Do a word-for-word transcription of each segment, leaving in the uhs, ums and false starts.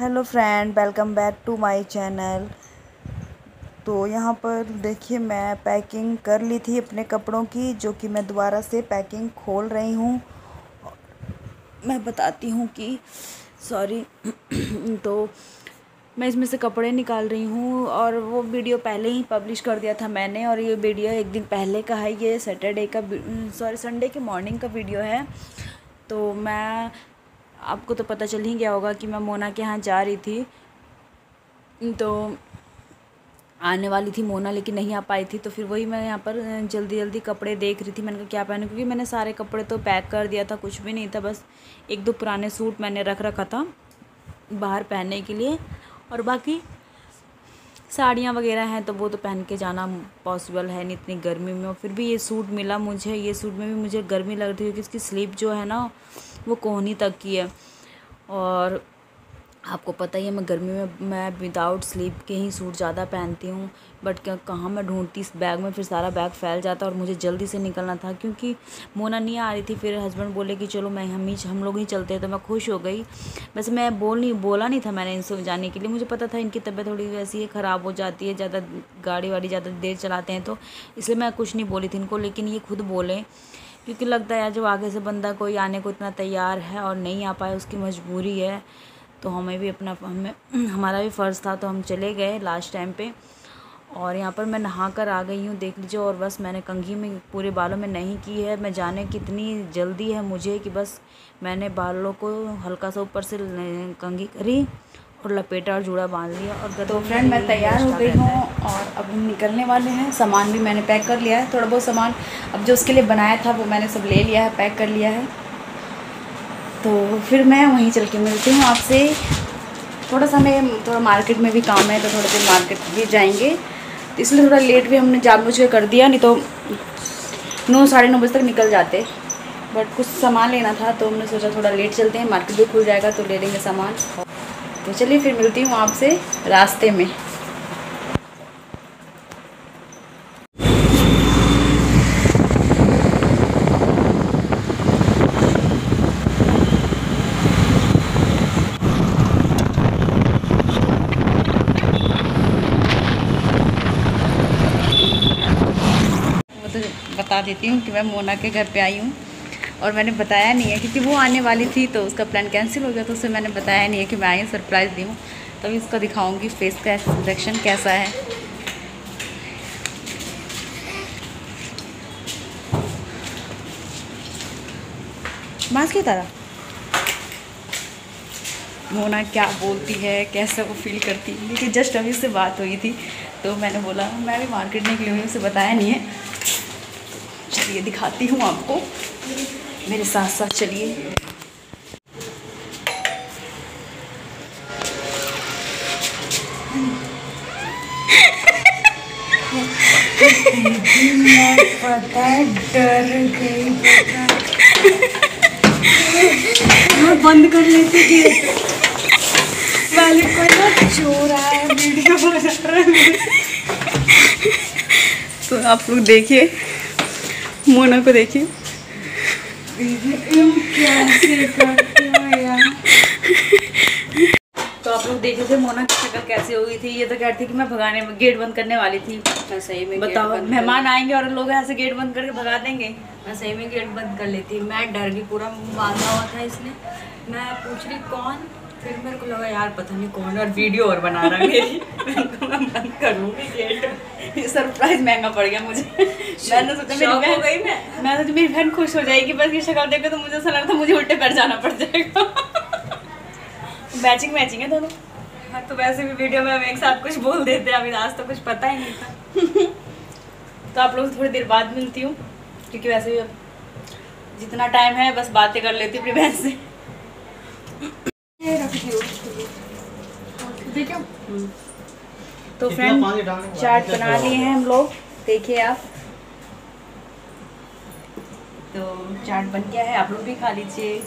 Hello friend, welcome back to my channel. तो यहाँ पर देखिए मैं पैकिंग कर ली थी अपने कपड़ों की, जो कि मैं दोबारा से पैकिंग खोल रही हूँ। मैं बताती हूँ कि सॉरी तो मैं इसमें से कपड़े निकाल रही हूँ और वो वीडियो पहले ही पब्लिश कर दिया था मैंने, और ये वीडियो एक दिन पहले का है। ये सैटरडे का सॉरी संडे के मॉर्निंग का वीडियो है। तो मैं आपको तो पता चल ही गया होगा कि मैं मोना के यहाँ जा रही थी, तो आने वाली थी मोना लेकिन नहीं आ पाई थी। तो फिर वही मैं यहाँ पर जल्दी जल्दी कपड़े देख रही थी, मैंने कहा क्या पहनूं, क्योंकि मैंने सारे कपड़े तो पैक कर दिया था, कुछ भी नहीं था, बस एक दो पुराने सूट मैंने रख रखा था बाहर पहनने के लिए, और बाकी साड़ियाँ वगैरह हैं तो वो तो पहन के जाना पॉसिबल है नहीं इतनी गर्मी में। और फिर भी ये सूट मिला मुझे, ये सूट में भी मुझे गर्मी लग रही थी क्योंकि इसकी स्लीव जो है ना वो कोहनी तक की है, और आपको पता ही है मैं गर्मी में मैं विदाउट स्लीव के ही सूट ज़्यादा पहनती हूँ। बट कहाँ मैं ढूंढती इस बैग में, फिर सारा बैग फैल जाता और मुझे जल्दी से निकलना था क्योंकि मोना नहीं आ रही थी। फिर हस्बैंड बोले कि चलो मैं हम ही हम लोग ही चलते हैं, तो मैं खुश हो गई। वैसे मैं बोल नहीं बोला नहीं था मैंने इनसे जाने के लिए, मुझे पता था इनकी तबीयत थोड़ी वैसी है, ख़राब हो जाती है ज़्यादा गाड़ी वाड़ी ज़्यादा देर चलाते हैं, तो इसलिए मैं कुछ नहीं बोली थी इनको। लेकिन ये खुद बोले क्योंकि लगता है जब आगे से बंदा कोई आने को इतना तैयार है और नहीं आ पाया, उसकी मजबूरी है, तो हमें भी अपना हमें हमारा भी फ़र्ज़ था, तो हम चले गए लास्ट टाइम पे। और यहाँ पर मैं नहा कर आ गई हूँ, देख लीजिए। और बस मैंने कंघी में पूरे बालों में नहीं की है, मैं जाने कितनी जल्दी है मुझे कि बस मैंने बालों को हल्का सा ऊपर से कंघी करी और लपेटा और जूड़ा बांध लिया। और तो फ्रेंड मैं तैयार हो गई हूँ और अब हम निकलने वाले हैं। सामान भी मैंने पैक कर लिया है, थोड़ा बहुत सामान अब जो उसके लिए बनाया था वो मैंने सब ले लिया है, पैक कर लिया है। तो फिर मैं वहीं चल के मिलती हूँ आपसे। थोड़ा सा हमें थोड़ा मार्केट में भी काम है, तो थोड़ा देर मार्केट भी जाएंगे, तो इसलिए थोड़ा लेट भी हमने जानबूझ के कर दिया, नहीं तो नौ साढ़े नौ बजे तक निकल जाते। बट कुछ सामान लेना था तो हमने सोचा थोड़ा लेट चलते हैं, मार्केट भी खुल जाएगा तो ले लेंगे सामान। तो चलिए फिर मिलती हूँ आपसे रास्ते में। बता देती हूँ कि मैं मोना के घर पे आई हूँ और मैंने बताया नहीं है क्योंकि वो आने वाली थी, तो उसका प्लान कैंसिल हो गया, तो उसे मैंने बताया नहीं है कि मैं आई हूँ, सरप्राइज़ दी हूँ। तभी तो उसको दिखाऊंगी फेस का रिएक्शन कैसा है। मास्क क्यों उतारा? मोना क्या बोलती है, कैसा वो फील करती है, क्योंकि जस्ट अभी उससे बात हुई थी, तो मैंने बोला मैं भी मार्केट निकली हुई, उसे बताया नहीं है। ये दिखाती हूँ आपको, मेरे साथ साथ चलिए। पता डर गई, बंद कर लेती थी वाले कोई ना चोर आया वीडियो बना रहा है। तो आप लोग देखिए मोना को, देखिए तो आप लोग देख रहे थे मोना की शक्ल कैसी हो गई थी। ये तो कह रही थी कि मैं भगाने में गेट बंद करने वाली थी। मैं सही में बताओ, मेहमान आएंगे और लोग ऐसे गेट बंद करके भगा देंगे। मैं सही में गेट बंद कर लेती, मैं डर गई, पूरा मुंह बांधा हुआ था इसने। मैं पूछ रही कौन, फिर मेरे को लगा यार पता नहीं कौन, और वीडियो और बना रहा मेरी। मैं बंद कर लूँगी गेट, ये सरप्राइज महंगा पड़ गया मुझे। मैंने सोचा मेरी बहन हो गई, मैं मैं सोचा मेरी बहन खुश हो जाएगी, बस ये शक्ल देख के तो मुझे ऐसा लग रहा था मुझे उल्टे पैर जाना पड़ जाएगा। मैचिंग मैचिंग है दोनों। हाँ तो वैसे भी वीडियो में हम एक साथ कुछ बोल देते हैं, अभी आज तो कुछ पता ही नहीं था। तो आप लोग थोड़ी देर बाद मिलती हूँ क्योंकि वैसे भी जितना टाइम है बस बातें कर लेती अपनी बहन से। तो फ्रेंड चाट बना लिए हैं हम लोग, देखिए आप। तो चाट बन गया है, आप लोग भी खा लीजिए।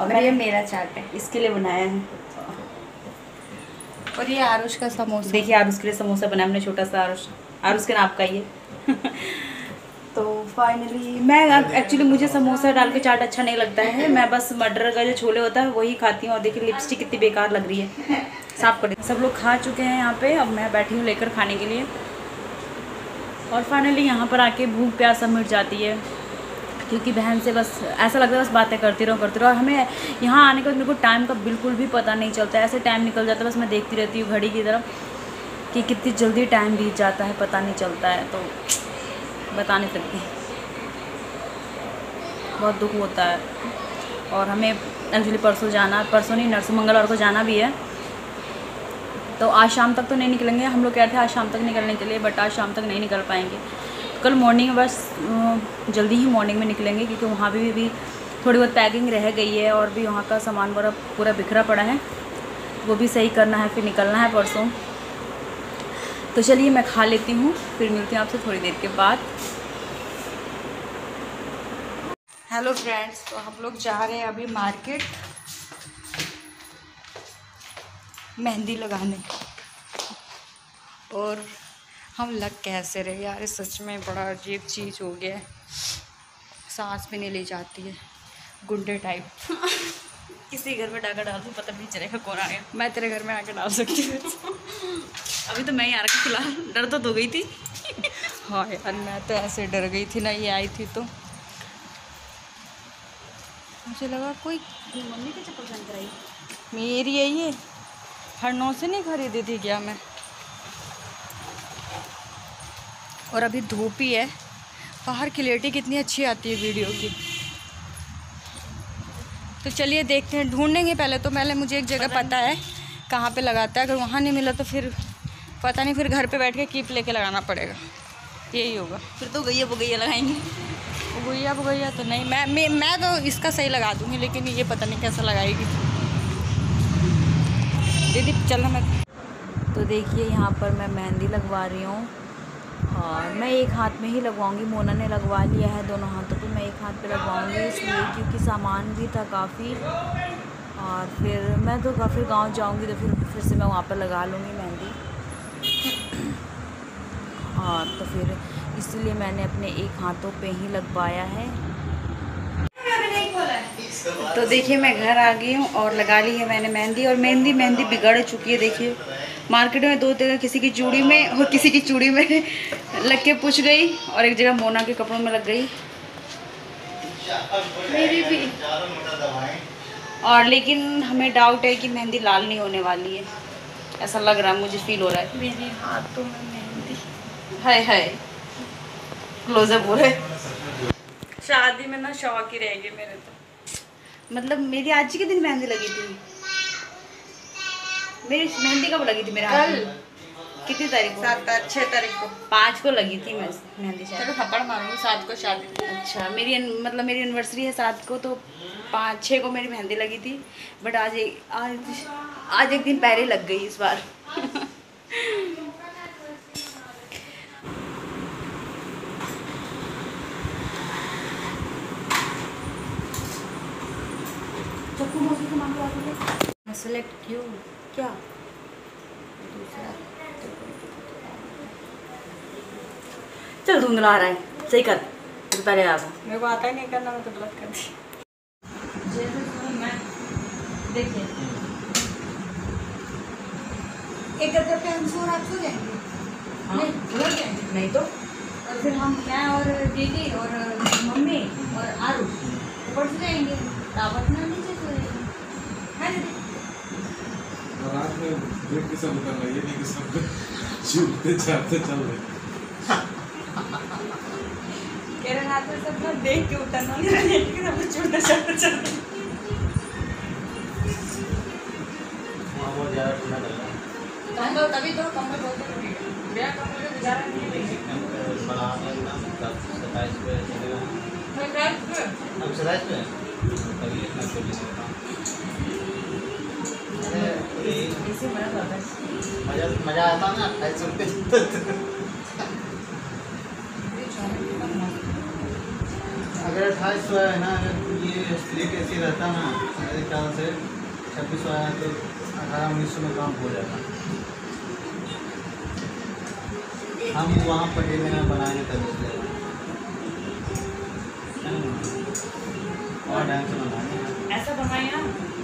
और ये मेरा चाट है, इसके लिए बनाया है। और ये आरुष का समोसा, देखिए आरुष के लिए समोसा बनाया हमने, छोटा सा आरुष आरुष के नाम का ये। तो फाइनली मैं एक्चुअली मुझे समोसा डाल के चाट अच्छा नहीं लगता है, मैं बस मटर का जो छोले होता है वही खाती हूँ। और देखिए लिपस्टिक कितनी बेकार लग रही है। साफ कर दी। सब लोग खा चुके हैं यहाँ पे, अब मैं बैठी हूँ लेकर खाने के लिए। और फाइनली यहाँ पर आके भूख प्यास सब मिट जाती है, क्योंकि बहन से बस ऐसा लगता है बस बातें करती रहो करती रहो। और हमें यहाँ आने के बाद मेरे को टाइम का बिल्कुल भी पता नहीं चलता, ऐसे टाइम निकल जाता है। बस मैं देखती रहती हूँ घड़ी की तरफ कि कितनी जल्दी टाइम बीत जाता है, पता नहीं चलता है, तो बता नहीं सकती। बहुत दुख होता है। और हमें एक्चुअली परसों जाना, परसों नहीं नरसिंह मंगलवार को जाना भी है, तो आज शाम तक तो नहीं निकलेंगे। हम लोग कह रहे थे आज शाम तक निकलने के लिए, बट आज शाम तक नहीं निकल पाएंगे। कल मॉर्निंग में बस जल्दी ही मॉर्निंग में निकलेंगे, क्योंकि वहाँ भी, भी थोड़ी बहुत पैकिंग रह गई है और भी वहाँ का सामान वगैरह पूरा बिखरा पड़ा है, वो भी सही करना है, फिर निकलना है परसों। तो चलिए मैं खा लेती हूँ, फिर मिलती हूँ आपसे थोड़ी देर के बाद। हेलो फ्रेंड्स, तो हम लोग जा रहे हैं अभी मार्केट मेहंदी लगाने। और हम लग कैसे रहे यार, सच में बड़ा अजीब चीज़ हो गया है, सांस भी नहीं ले जाती है, गुंडे टाइप। किसी घर में डाका डाल दूँ पता भी नहीं चलेगा कौन आ गया। मैं तेरे घर में आके डाल सकती हूँ। अभी तो मैं ही आ रखी, फिलहाल डर तो दो गई थी। हाँ यार, मैं तो ऐसे डर गई थी ना, ये आई थी तो मुझे लगा कोई मम्मी की चप्पल पहन कराई, मेरी है ये, हर नौ से नहीं खरीदी थी क्या मैं। और अभी धूप ही है, बाहर की लेटी कितनी अच्छी आती है वीडियो की। तो चलिए देखते हैं, ढूंढेंगे पहले तो। पहले मुझे एक जगह पता, पता है कहाँ पे लगाता है, अगर वहाँ नहीं मिला तो फिर पता नहीं, फिर घर पे बैठ के कीप लेके लगाना पड़ेगा, यही होगा। फिर तो गैया बुगैया लगाएंगे। बुगैया बुगैया तो नहीं, मैं मैं, मैं तो इसका सही लगा दूँगी, लेकिन ये पता नहीं कैसा लगाएगी दीदी। चलो मैं, तो देखिए यहाँ पर मैं मेहंदी लगवा रही हूँ, और मैं एक हाथ में ही लगवाऊंगी। मोना ने लगवा लिया है दोनों हाथों पे, मैं एक हाथ पे लगवाऊंगी इसलिए क्योंकि सामान भी था काफ़ी। और फिर मैं तो काफ़ी गांव जाऊंगी तो फिर फिर से मैं वहाँ पर लगा लूँगी मेहंदी। और तो फिर इसलिए मैंने अपने एक हाथों पर ही लगवाया है। तो देखिए मैं घर आ गई हूँ और लगा ली है मैंने मेहंदी। और मेहंदी मेहंदी बिगड़ चुकी है, देखिए मार्केट में दो जगह, किसी की चूड़ी में और किसी की चूड़ी में लग के पुछ गई, और एक जगह मोना के कपड़ों में लग गई मेरी भी। और लेकिन हमें डाउट है कि मेहंदी लाल नहीं होने वाली है, ऐसा लग रहा है, मुझे फील हो रहा है मेरे हाथों में मेहंदी। हाय हाय, क्लोजअप हो रहा है। शादी में ना शौक ही रहेगी मेरे, तो मतलब मेरी आज ही के दिन मेहंदी लगी थी, मेरी मेहंदी कब लगी थी मेरा कल, कितनी तारीख को, सात छः तारीख को, पाँच को लगी थी मैं मेहंदी। चलो थप्पड़ मारूंगी, सात को शादी। अच्छा, मेरी मतलब मेरी एनिवर्सरी है सात को, तो पाँच छः को मेरी मेहंदी लगी थी, बट आज एक आज आज एक दिन पहले लग गई इस बार। मैं सेलेक्ट क्यों, क्या दूसरा चल, धुंधला रहा है, सही कर पहले आ रहा, मेरे को आता ही नहीं करना, मैं तो गलत कर दी। जैसे तो मैं देखिए एक गद्दा पे हम सो रात सो जाएंगे, नहीं सो जाएंगे नहीं तो, और फिर हम मैं और दीदी और मम्मी और आरू ऊपर सो जाएंगे, ताबत ना नीचे सो जाएंगे। रात में ये किस्म निकल रही है, ये किस्म चूलते चालते चल रहे केरे रात में सब लोग देख के उतरना, ये किस्म चूलते चालते चल रहे। मामू ज़्यादा ठंडा कर रहा है, ठंडा तभी तो कमरे बहुत ठंडी है, मेरा कमरे में गुजारा नहीं है। बड़ा आने ना सताइस पे चलेगा, सताइस पे हम सताइस पे तभी इतना चौबीस पे ऐसे मजा आता है, मजा मजा आता है ना अट्ठाईस सौ रुपये। अगर अट्ठाईस सौ है ना, अगर ये स्लिप ऐसी रहता ना मेरे ख्याल से छब्बीस सौ आया तो अठारह उन्नीस सौ में काम हो जाता। हम वहाँ पर ये महीना बनाएंगे तभी, और ढंग से बनाएंगे, ऐसा बनाएंगे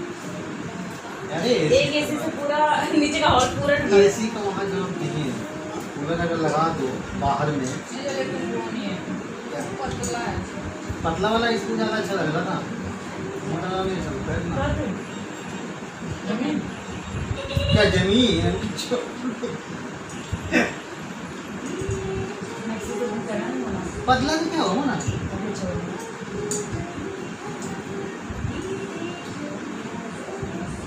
एक एसी से पूरा नीचे का हॉल पूरा ठंडा है। एसी का वहाँ नाम नहीं है, कूलर अगर लगा दो बाहर में पतला वाला इसको ज़्यादा अच्छा लग रहा था, मोटा वाला नहीं चलता है ना। जमीन क्या जमीन पतला तो क्या हो ना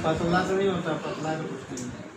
पतला तो नहीं होता, पतला तो कुछ नहीं है।